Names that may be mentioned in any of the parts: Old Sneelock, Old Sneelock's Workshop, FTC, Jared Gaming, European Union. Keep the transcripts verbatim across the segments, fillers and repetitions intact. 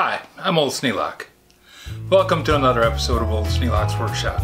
Hi, I'm Old Sneelock. Welcome to another episode of Old Sneelock's Workshop.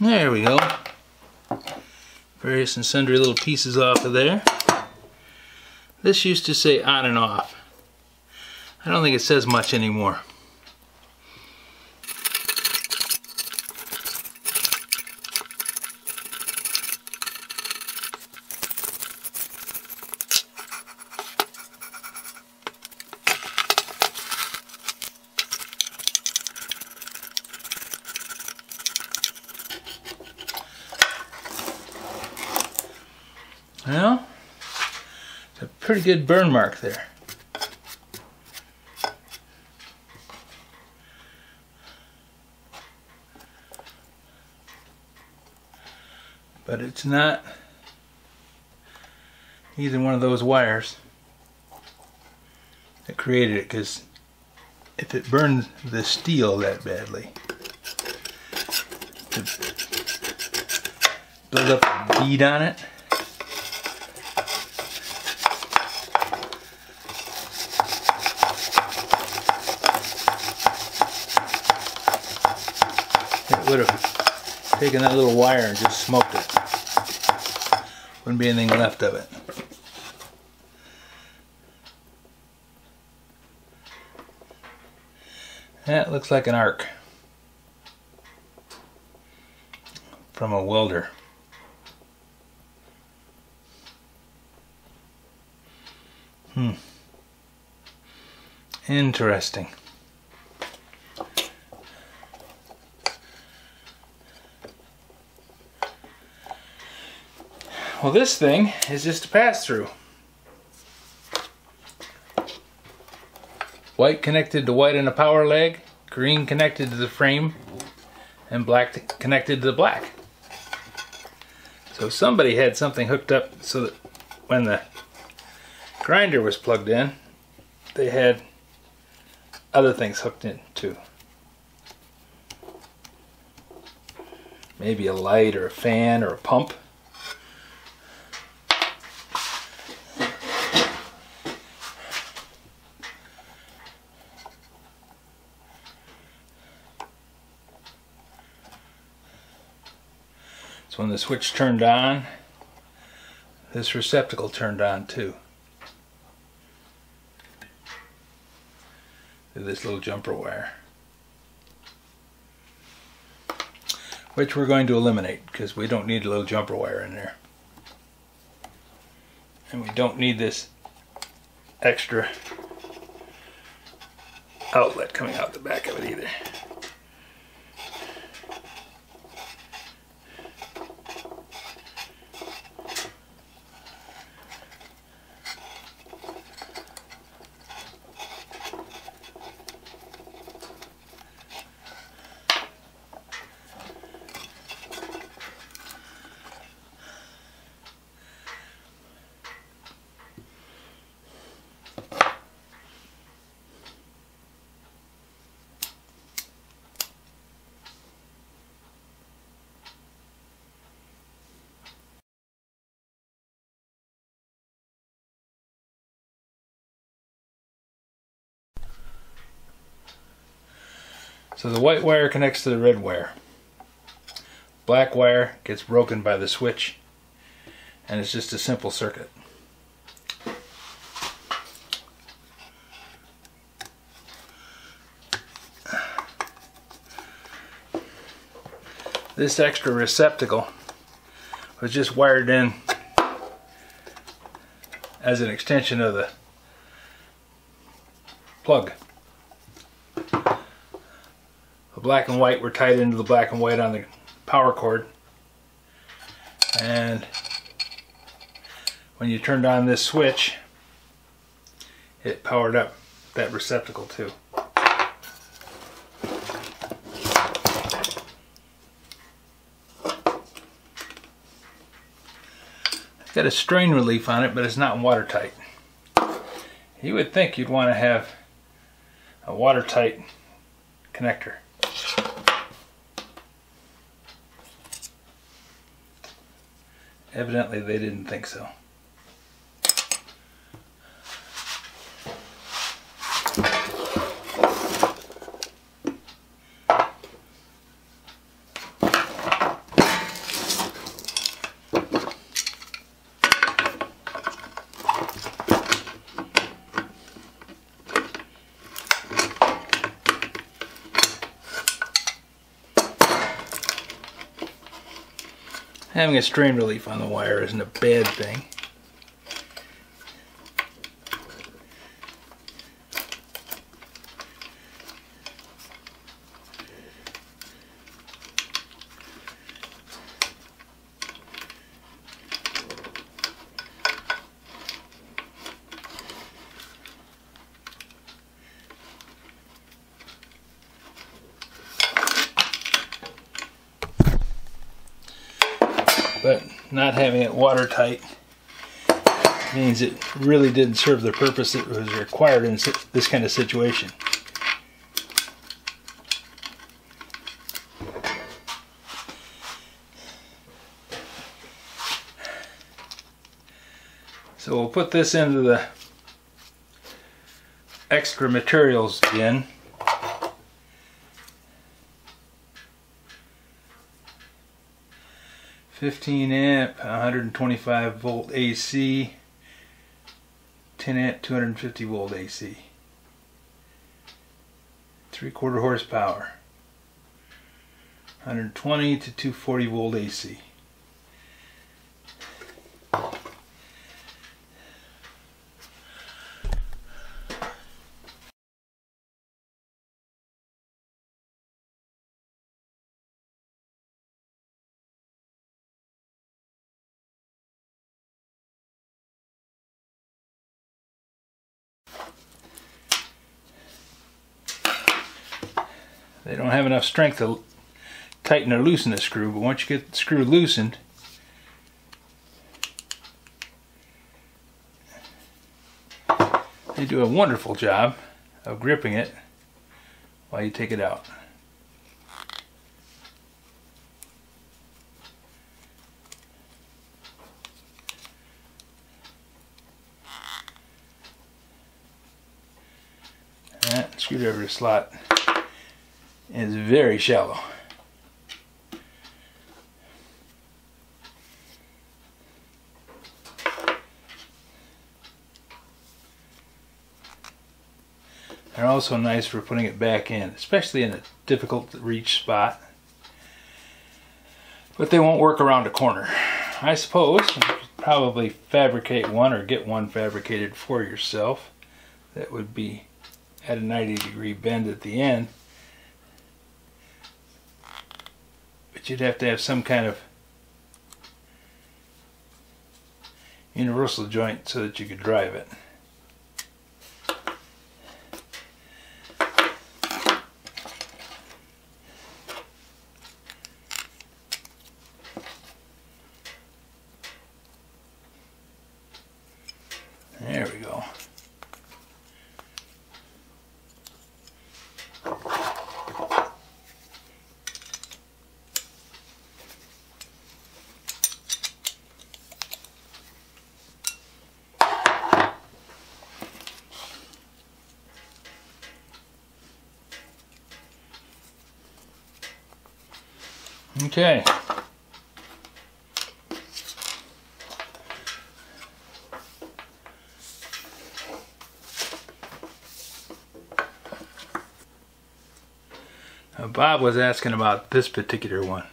There we go. Various and sundry little pieces off of there. This used to say on and off. I don't think it says much anymore. Well, it's a pretty good burn mark there. But it's not either one of those wires that created it, because if it burned the steel that badly, to build up a bead on it, would have taken that little wire and just smoked it. Wouldn't be anything left of it. That looks like an arc from a welder. Hmm. Interesting. Well, this thing is just a pass-through. White connected to white in a power leg, green connected to the frame, and black to connected to the black. So somebody had something hooked up so that when the grinder was plugged in, they had other things hooked in too. Maybe a light or a fan or a pump. So when the switch turned on, this receptacle turned on too. this little jumper wire, which we're going to eliminate because we don't need a little jumper wire in there, and we don't need this extra outlet coming out the back of it either. So the white wire connects to the red wire. Black wire gets broken by the switch, and it's just a simple circuit. This extra receptacle was just wired in as an extension of the plug. Black and white were tied into the black and white on the power cord, and when you turned on this switch, it powered up that receptacle too. It's got a strain relief on it, but it's not watertight. You would think you'd want to have a watertight connector. Evidently, they didn't think so. Having a strain relief on the wire isn't a bad thing. But not having it watertight means it really didn't serve the purpose it was required in this kind of situation. So we'll put this into the extra materials bin. fifteen amp, one hundred twenty-five volt A C, ten amp, two hundred fifty volt A C, three quarter horsepower, one hundred twenty to two hundred forty volt A C. They don't have enough strength to tighten or loosen the screw, but once you get the screw loosened, they do a wonderful job of gripping it while you take it out. And that screwdriver slot is very shallow. They're also nice for putting it back in, especially in a difficult to reach spot. But they won't work around a corner. I suppose you could probably fabricate one or get one fabricated for yourself. That would be at a ninety degree bend at the end. But you'd have to have some kind of universal joint so that you could drive it. There we go. Okay. Now Bob was asking about this particular one.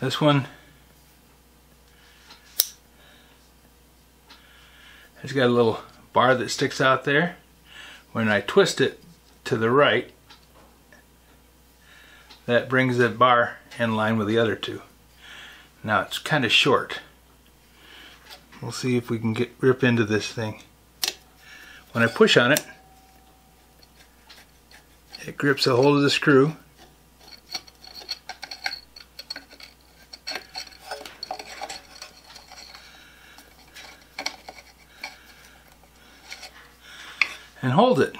This one has got a little bar that sticks out there. When I twist it to the right, that brings that bar in line with the other two. Now it's kind of short. We'll see if we can get rip into this thing. When I push on it, it grips a hold of the screw. And hold it.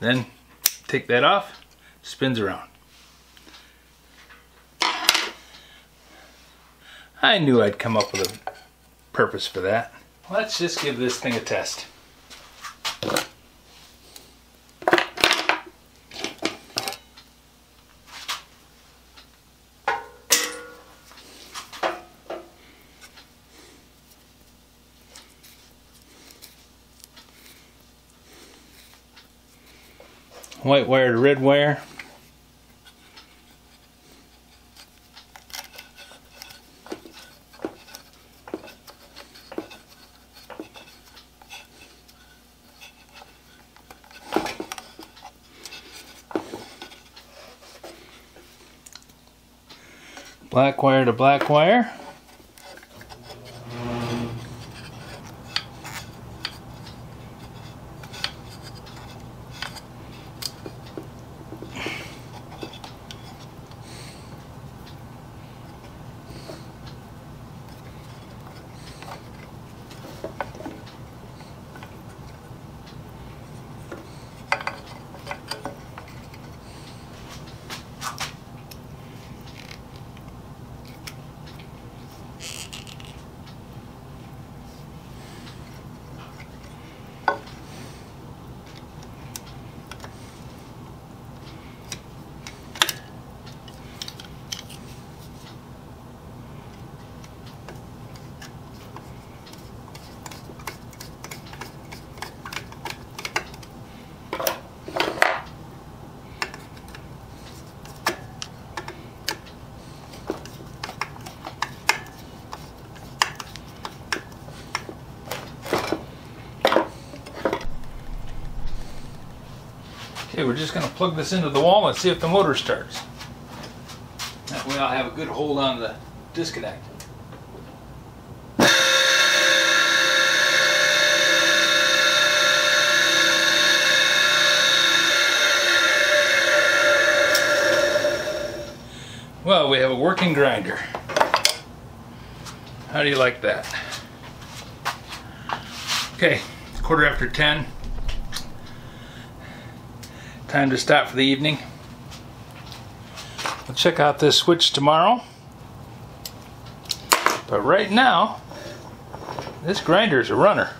Then take that off, spins around. I knew I'd come up with a purpose for that. Let's just give this thing a test. White wire to red wire. Black wire to black wire. Okay, we're just going to plug this into the wall and see if the motor starts. That way I'll have a good hold on the disconnect. Well, we have a working grinder. How do you like that? Okay, it's quarter after ten. Time to stop for the evening. We'll check out this switch tomorrow. But right now, this grinder is a runner.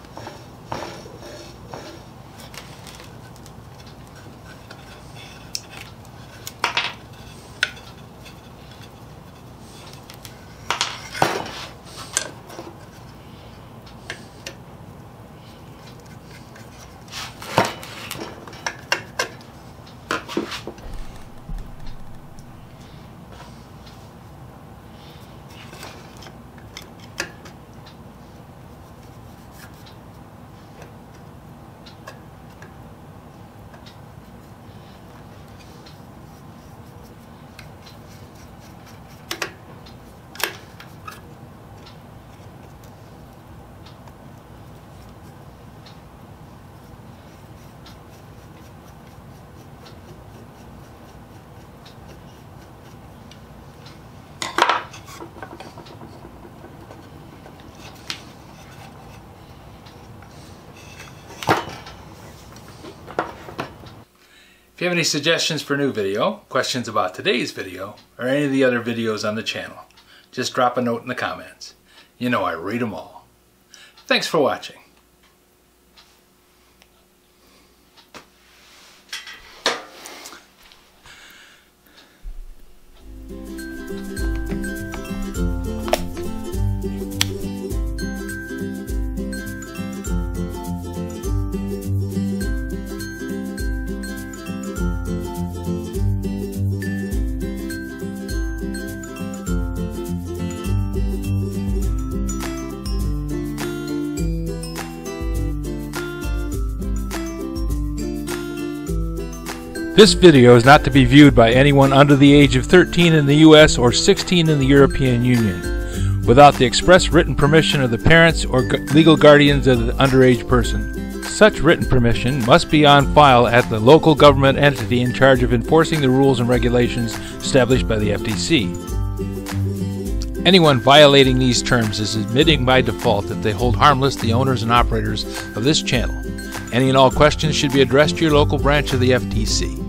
you have any suggestions for a new video, questions about today's video, or any of the other videos on the channel, just drop a note in the comments. You know I read them all. Thanks for watching. This video is not to be viewed by anyone under the age of thirteen in the U S or sixteen in the European Union without the express written permission of the parents or gu- legal guardians of the underage person. Such written permission must be on file at the local government entity in charge of enforcing the rules and regulations established by the F T C. Anyone violating these terms is admitting by default that they hold harmless the owners and operators of this channel. Any and all questions should be addressed to your local branch of the F T C.